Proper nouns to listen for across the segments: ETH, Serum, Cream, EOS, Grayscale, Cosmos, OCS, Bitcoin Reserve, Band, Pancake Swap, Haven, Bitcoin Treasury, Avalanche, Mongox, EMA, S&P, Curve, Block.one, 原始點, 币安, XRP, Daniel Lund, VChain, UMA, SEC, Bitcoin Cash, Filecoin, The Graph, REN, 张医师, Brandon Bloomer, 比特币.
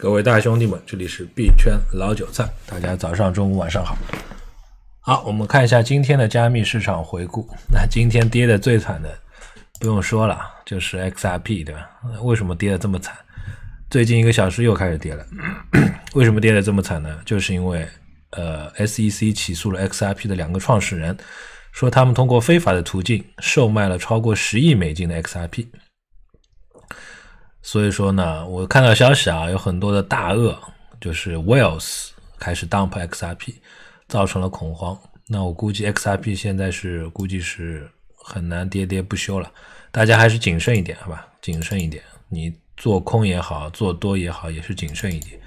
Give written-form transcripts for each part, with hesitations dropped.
各位大兄弟们，这里是币圈老韭菜，大家早上、中午、晚上好。好，我们看一下今天的加密市场回顾。那今天跌的最惨的，不用说了，就是 XRP 对吧？为什么跌的这么惨？最近一个小时又开始跌了。为什么跌的这么惨呢？就是因为SEC 起诉了 XRP 的两个创始人，说他们通过非法的途径售卖了超过10亿美金的 XRP。所以说呢，我看到消息啊，有很多的大鳄，就是 whales 开始 dump XRP， 造成了恐慌。那我估计 XRP 现在估计是很难跌不休了，大家还是谨慎一点，好吧？谨慎一点，你做空也好，做多也好，也是谨慎一点。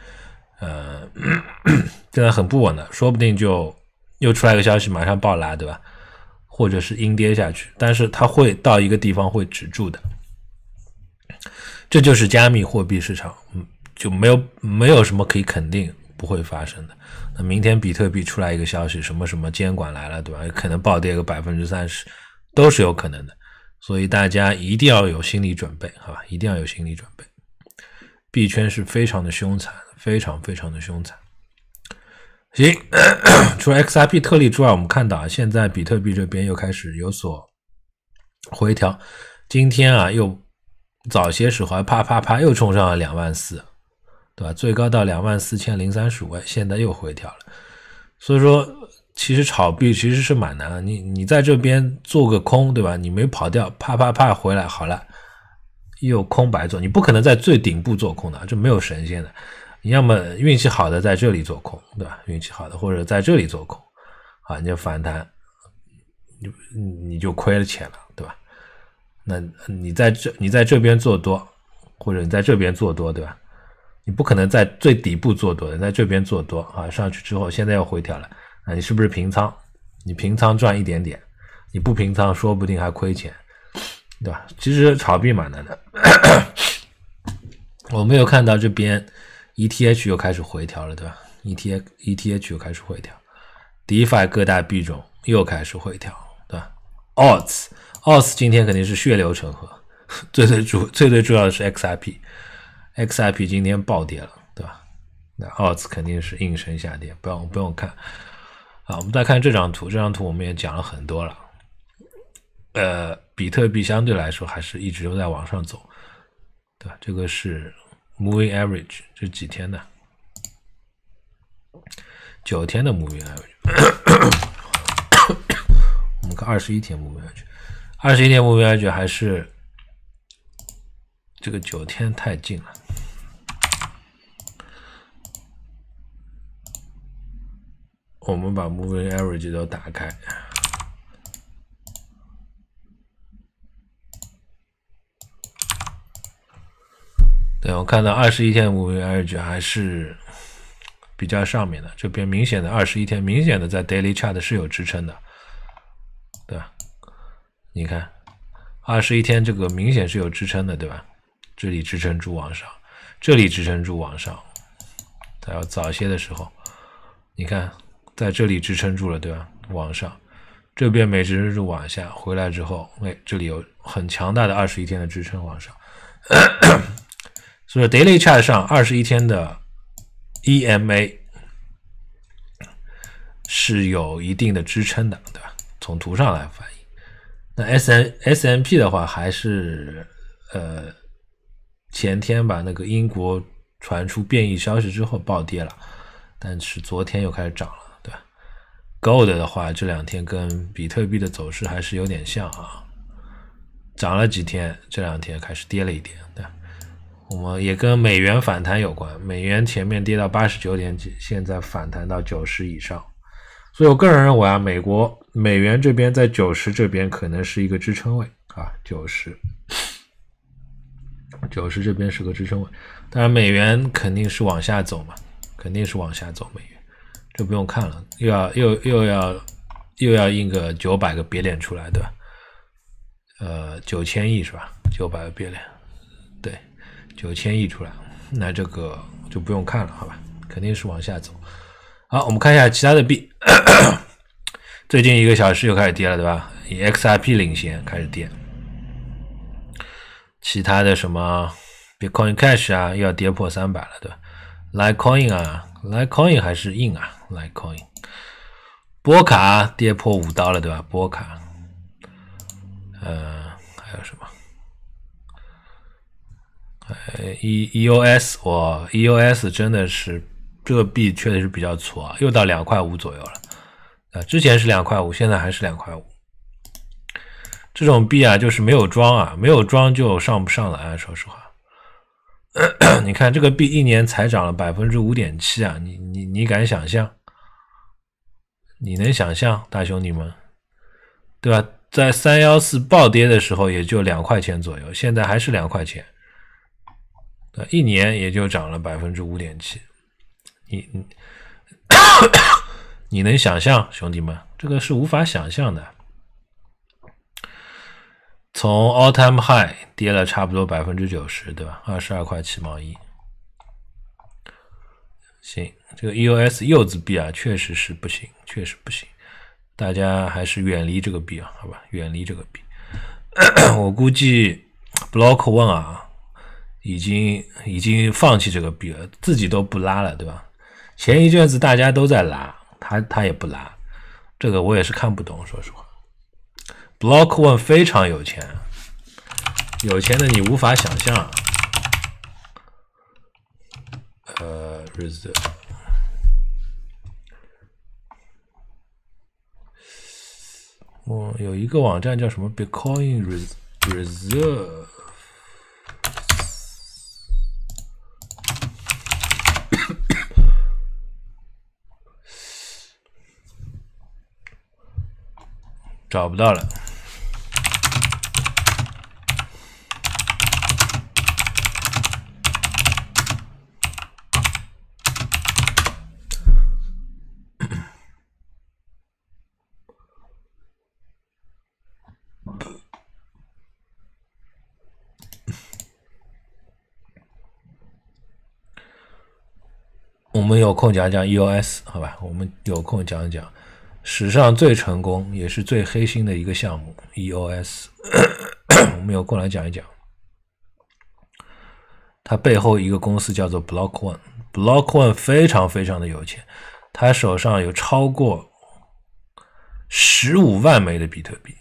现在很不稳的，说不定就又出来个消息，马上暴拉，对吧？或者是阴跌下去，但是它会到一个地方会止住的。这就是加密货币市场，就没有什么可以肯定不会发生的。那明天比特币出来一个消息，什么监管来了，对吧？可能暴跌个 30%， 都是有可能的。所以大家一定要有心理准备，好吧？一定要有心理准备。币圈是非常的凶残，非常非常的凶残。行，除了 XRP 特例之外，我们看到啊，现在比特币这边又开始有所回调。今天啊又早些时候啪又冲上了24000，对吧？最高到24035，现在又回调了。所以说，其实炒币其实是蛮难的。你在这边做个空，对吧？你没跑掉，啪回来好了，又空白做。你不可能在最顶部做空的，这没有神仙的。你要么运气好的在这里做空，对吧？运气好的或者在这里做空，啊，你就反弹，你就亏了钱了，对吧？那你在这边做多，或者你在这边做多，对吧？你不可能在最底部做多的，在这边做多啊，上去之后现在又回调了啊，你是不是平仓？你平仓赚一点点，你不平仓说不定还亏钱，对吧？其实炒币蛮难的。我没有看到这边 ETH 又开始回调了，对吧？ ETH 又开始回调 ，DeFi 各大币种又开始回调，对吧 ？OCS 今天肯定是血流成河，最重要的是 XRP 今天暴跌了，对吧？那 OCS 肯定是应声下跌，不用看啊。我们再看这张图我们也讲了很多了。比特币相对来说还是一直都在往上走，对吧？这个是 moving average， 这几天的9天的 moving average， 我们看21天 moving average。21天目标还是这个9天太近了。我们把 moving average 都打开。对，我看到21天 moving average 还是比较上面的，这边明显的21天明显的在 daily chart 是有支撑的，对吧？你看21天这个明显是有支撑的，对吧？这里支撑柱往上，这里支撑柱往上，还有早些的时候你看在这里支撑住了，对吧？往上，这边没支撑住往下回来之后，哎，这里有很强大的21天的支撑往上。所以 daily chart 上21天的 EMA 是有一定的支撑的，对吧？从图上来反映。那 S&P 的话还是前天吧，那个英国传出变异消息之后暴跌了，但是昨天又开始涨了，对吧？ Gold 的话这2天跟比特币的走势还是有点像啊，涨了几天，这2天开始跌了一点，对吧？我们也跟美元反弹有关，美元前面跌到89点几，现在反弹到90以上。所以我个人认为啊，美元这边在90这边可能是一个支撑位啊，90这边是个支撑位。当然美元肯定是往下走嘛，肯定是往下走美元，这不用看了，又要印个900个别脸出来，对吧？9000亿是吧？900个别脸，对，9000亿出来，那这个就不用看了，好吧？肯定是往下走。好，我们看一下其他的币。最近一个小时又开始跌了，对吧？以 XRP 领先开始跌，其他的什么 Bitcoin Cash 啊，又要跌破300了，对吧？ Litecoin 啊 ，Litecoin 还是硬啊 ，Litecoin。波卡跌破$5了，对吧？波卡，还有什么？EOS， 我 EOS 真的是这个币确实是比较挫啊，又到2.5块左右了。之前是2.5块，现在还是2.5块。这种币啊，就是没有装啊，没有装就上不上来啊，说实话。你看这个币一年才涨了 5.7% 啊，你敢想象？你能想象，大兄弟们，对吧？在314暴跌的时候也就$2左右，现在还是$2，一年也就涨了 5.7%， 你能想象，兄弟们，这个是无法想象的。从 all time high 跌了差不多 90%， 对吧？22.7毛1。行，这个 EOS 柚子币啊，确实是不行，确实不行。大家还是远离这个币啊，好吧？远离这个币。我估计 Block.one 啊，已经放弃这个币了，自己都不拉了，对吧？前一阵子大家都在拉，他也不拉，这个我也是看不懂，说实话。Block.one 非常有钱，有钱的你无法想象啊。reserve， 我有一个网站叫什么 Bitcoin Reserve， 找不到了。我们有空讲讲 EOS， 好吧？我们有空讲讲史上最成功也是最黑心的一个项目 EOS， 我们有空来讲一讲。它背后一个公司叫做 Block.one， Block.one 非常非常的有钱，他手上有超过15万枚的比特币，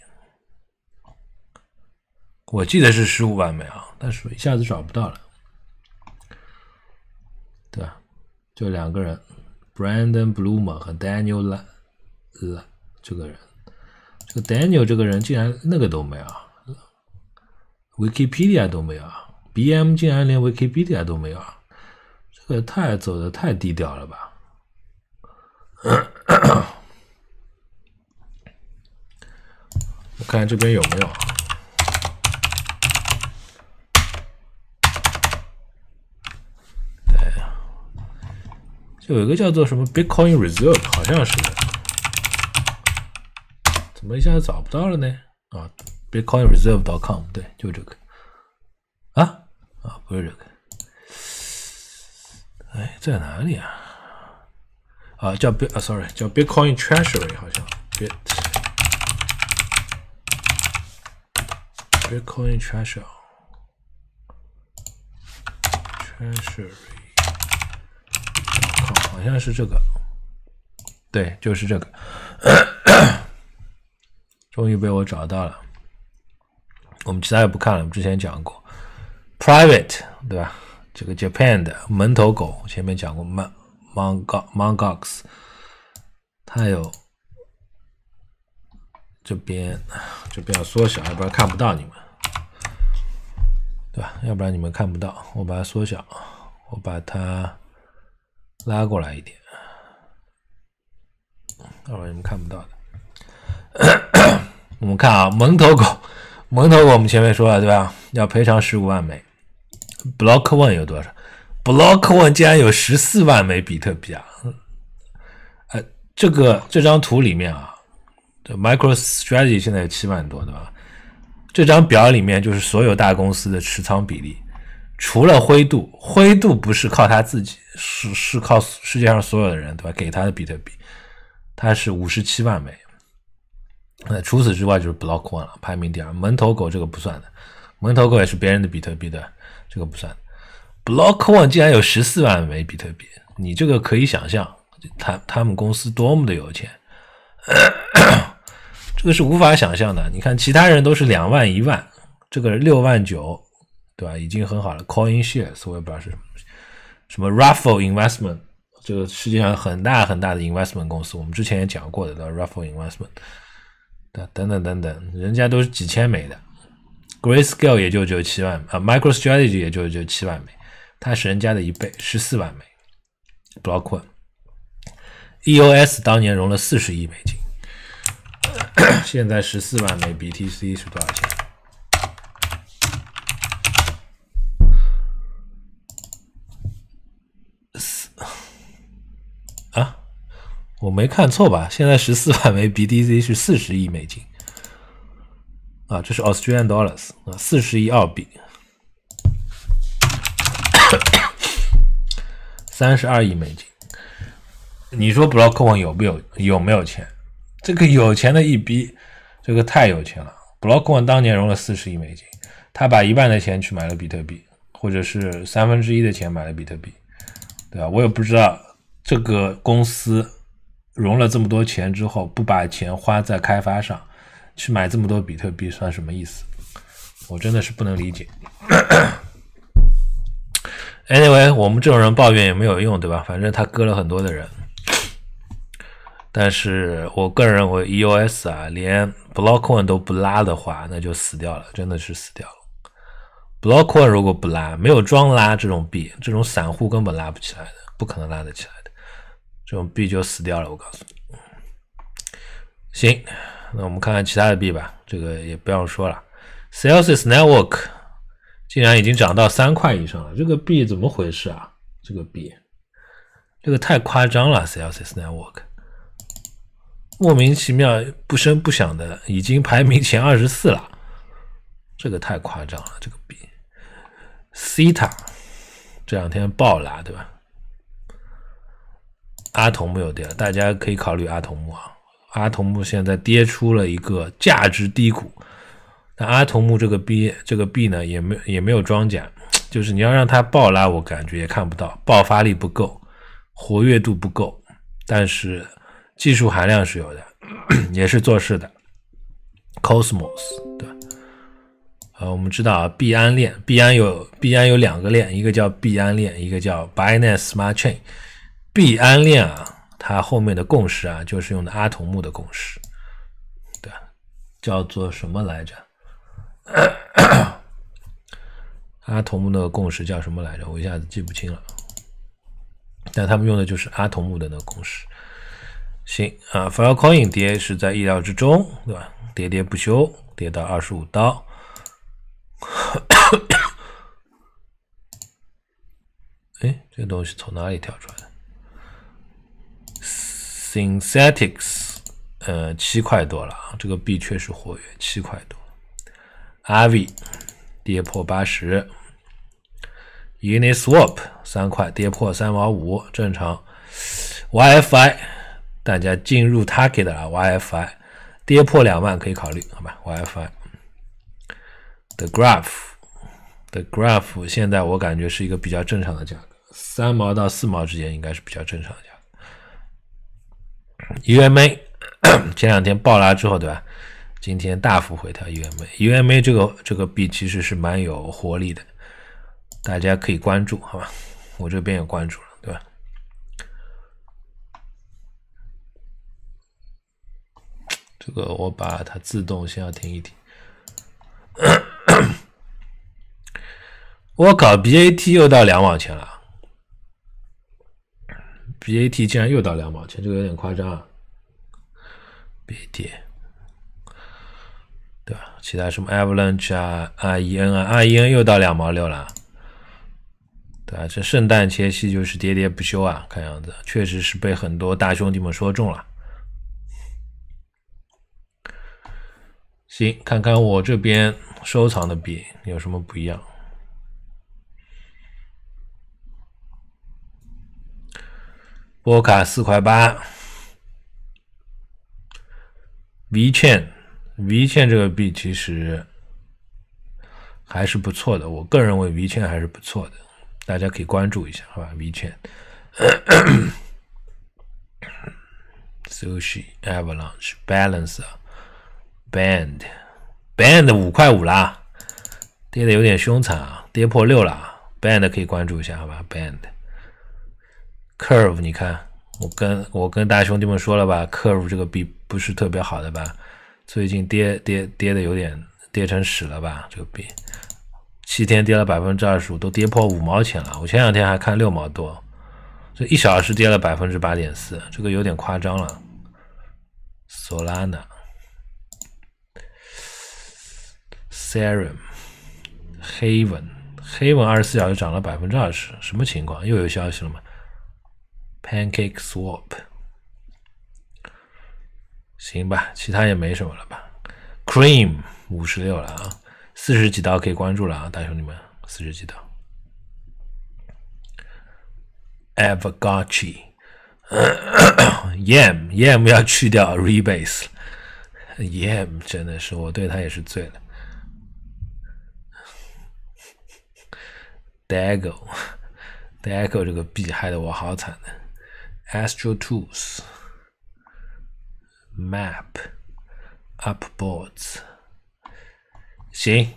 我记得是15万枚啊，但是一下子找不到了，对吧？就两个人 Brandon Bloomer 和 Daniel Lund， 这个人，这个 Daniel 这个人竟然那个都没有 ，Wikipedia 都没有 ，BM 竟然连 Wikipedia 都没有，这个太走的太低调了吧？我看这边有没有。有一个叫做什么 Bitcoin Reserve， 好像是的，怎么一下子找不到了呢？啊 ，Bitcoin Reserve.com， 对，就这个。不是这个。哎，在哪里啊？啊，叫 sorry， 叫 Bitcoin Treasury， 好像 Bitcoin Treasury。好像是这个，对，就是这个。终于被我找到了。我们其他也不看了，我们之前讲过 private， 对吧？这个 Japan 的门头狗，前面讲过 Mongox， 它有这边要缩小，要不然看不到你们，对吧？要不然你们看不到。我把它缩小，我把它拉过来一点，要不然你们看不到的。我们看啊，门头狗，我们前面说了对吧？要赔偿15万枚。Block.one 有多少 ？Block.one 竟然有14万枚比特币啊！这张图里面啊，这 MicroStrategy 现在有7万多，对吧？这张表里面就是所有大公司的持仓比例。除了灰度，灰度不是靠他自己，是靠世界上所有的人，对吧？给他的比特币，他是57万枚。除此之外就是 Block.one 了，排名第二。门头狗这个不算的，门头狗也是别人的比特币的，这个不算的。Block.one 竟然有14万枚比特币，你这个可以想象他们公司多么的有钱，这个是无法想象的。你看其他人都是2万1万，这个6万9，对吧，已经很好了。Coin shares 我也不知道是什么，什么 Raffle Investment， 这个世界上很大很大的 investment 公司，我们之前也讲过的 Raffle Investment 等等等等，人家都是几千枚的。Grayscale 也就只有7万枚，MicroStrategy 也就只有7万枚，它是人家的一倍，14万枚。Block.one EOS 当年融了40亿美金，现在14万枚 BTC 是多少钱？啊，我没看错吧？现在14万枚 BTC 是40亿美金啊，这是 Australian dollars 啊，40亿澳币，32亿美金。你说 Block.one 有没有钱？这个有钱的一逼，这个太有钱了。Block.one 当年融了40亿美金，他把一半的钱去买了比特币，或者是1/3的钱买了比特币，对吧？我也不知道这个公司融了这么多钱之后，不把钱花在开发上，去买这么多比特币算什么意思？我真的是不能理解。Anyway， 我们这种人抱怨也没有用，对吧？反正他割了很多的人。但是我个人认为 EOS 啊，连 Block.one 都不拉的话，那就死掉了，真的是死掉了。Block.one 如果不拉，没有庄拉这种币，这种散户根本拉不起来的，不可能拉得起来的，这种币就死掉了，我告诉你。行，那我们看看其他的币吧，这个也不要说了。Celsius Network 竟然已经涨到3块以上了，这个币怎么回事啊？这个币，这个太夸张了 ，Celsius Network。莫名其妙不声不响的已经排名前24了，这个太夸张了，这个币。西塔这两天爆了，对吧？阿童木又跌了，大家可以考虑阿童木啊。阿童木现在跌出了一个价值低谷，但阿童木这个币呢也没有庄家，就是你要让它爆拉，我感觉也看不到，爆发力不够，活跃度不够，但是技术含量是有的，也是做事的。Cosmos 对吧？我们知道啊，币安链，币安有两个链，一个叫币安链，一个叫 Binance Smart Chain。币安链啊，它后面的共识啊，就是用的阿童木的共识，对吧？叫做什么来着？阿童木的共识叫什么来着？我一下子记不清了。但他们用的就是阿童木的那个共识。行啊 ，Filecoin 跌是在意料之中，对吧？跌不休，跌到25刀。哎，这个东西从哪里跳出来的 ？Synthetics， 7块多了啊，这个币确实活跃，7块多。RV 跌破80 ，Uniswap 3块跌破3毛5，正常。YFI。大家进入 target 了 ，YFI 跌破2万可以考虑，好吧 ？YFI The Graph 现在我感觉是一个比较正常的价格，3毛到4毛之间应该是比较正常的价格。UMA 前两天爆拉之后，对吧？今天大幅回调 ，UMA 这个币其实是蛮有活力的，大家可以关注，好吧？我这边也关注了，对吧？这个我把它自动先要停一停。我靠 ，BAT 又到2毛钱了 ，BAT 竟然又到2毛钱，这个有点夸张啊。BAT， 对吧？其他什么 Avalanche 啊 ，REN 啊 ，REN 又到2毛6了，对吧？这圣诞前夕就是喋喋不休啊，看样子确实是被很多大兄弟们说中了。行，看看我这边收藏的币有什么不一样。波卡4块8 ，VChain 这个币其实还是不错的，我个人认为VChain还是不错的，大家可以关注一下，好吧 ？VChain 、Sushi、Avalanche、Balancer、Band 5.5啦，跌的有点凶残啊，跌破6了啊。Band 可以关注一下，好吧 ？Band、Curve， 你看，我跟大兄弟们说了吧 ，Curve 这个币不是特别好的吧？最近跌的有点跌成屎了吧？这个币。7天跌了 25%， 都跌破5毛钱了。我前两天还看6毛多，这1小时跌了 8.4%， 这个有点夸张了。Solana、Serum、Haven 24小时涨了 20%， 什么情况？又有消息了吗 ？Pancake Swap， 行吧，其他也没什么了吧 ？Cream 56了啊。40几刀可以关注了啊，大兄弟们，40几刀。Avagachi Yam 要去掉 Rebase Yam， 真的是我对他也是醉了。Dago 这个币害得我好惨的。Astro Tools Map Upboards。行，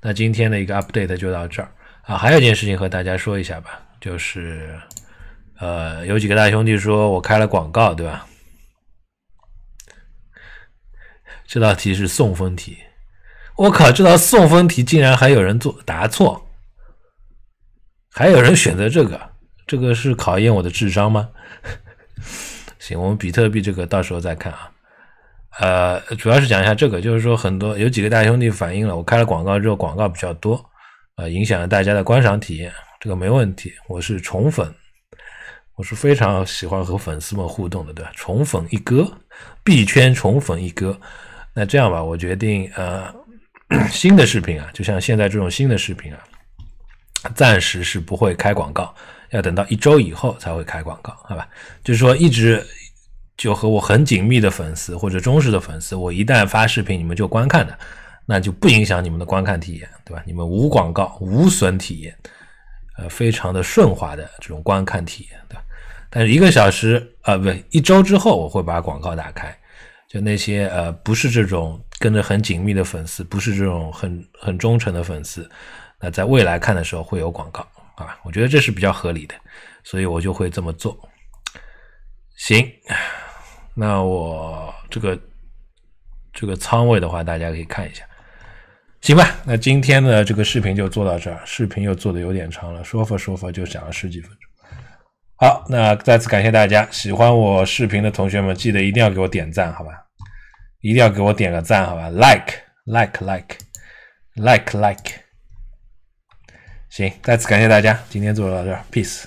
那今天的一个 update 就到这儿啊。还有一件事情和大家说一下吧，就是有几个大兄弟说我开了广告，对吧？这道题是送分题，我靠，这道送分题竟然还有人答错，还有人选择这个是考验我的智商吗？行，我们比特币这个到时候再看啊。主要是讲一下这个，就是说有几个大兄弟反映了，我开了广告之后广告比较多，影响了大家的观赏体验，这个没问题，我是宠粉，我是非常喜欢和粉丝们互动的，对吧？宠粉一哥，币圈宠粉一哥。那这样吧，我决定新的视频啊，就像现在这种新的视频啊，暂时是不会开广告，要等到1周以后才会开广告，好吧？就是说一直。就和我很紧密的粉丝或者忠实的粉丝，我一旦发视频你们就观看的，那就不影响你们的观看体验，对吧？你们无广告无损体验，非常的顺滑的这种观看体验，对吧？但是1周之后我会把广告打开，就那些不是这种跟着很紧密的粉丝，不是这种很忠诚的粉丝，那在未来看的时候会有广告，好吧？我觉得这是比较合理的，所以我就会这么做。行。那我这个仓位的话，大家可以看一下，行吧？那今天的这个视频就做到这儿，视频又做的有点长了，说法就讲了10几分钟。好，那再次感谢大家，喜欢我视频的同学们，记得一定要给我点赞，好吧？一定要给我点个赞，好吧 ？Like。行，再次感谢大家，今天做到这儿 ，peace。